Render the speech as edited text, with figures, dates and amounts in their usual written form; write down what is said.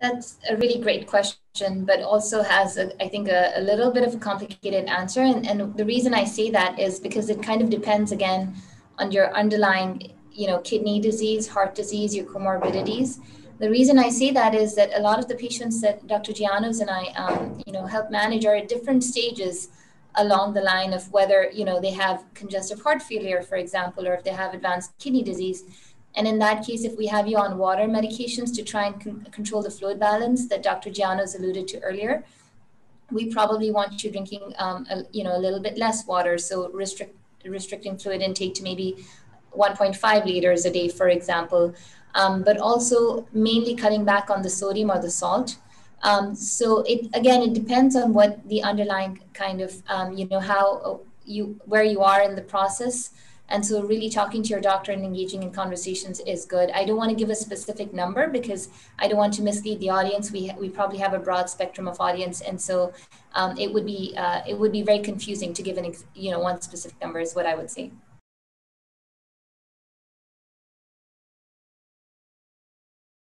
That's a really great question, but also has, I think, a little bit of a complicated answer. And the reason I say that is because it kind of depends, again, on your underlying, kidney disease, heart disease, your comorbidities. The reason I say that is that a lot of the patients that Dr. Gianos and I, help manage are at different stages along the line of whether, they have congestive heart failure, for example, or if they have advanced kidney disease. And in that case, if we have you on water medications to try and control the fluid balance that Dr. Gianos alluded to earlier, we probably want you drinking, a little bit less water. So restricting fluid intake to maybe 1.5 liters a day, for example, but also mainly cutting back on the sodium or the salt. So it depends on what the underlying kind of, where you are in the process. And so really talking to your doctor and engaging in conversations is good. I don't want to give a specific number because I don't want to mislead the audience. We probably have a broad spectrum of audience. And so it would be very confusing to give one specific number is what I would say.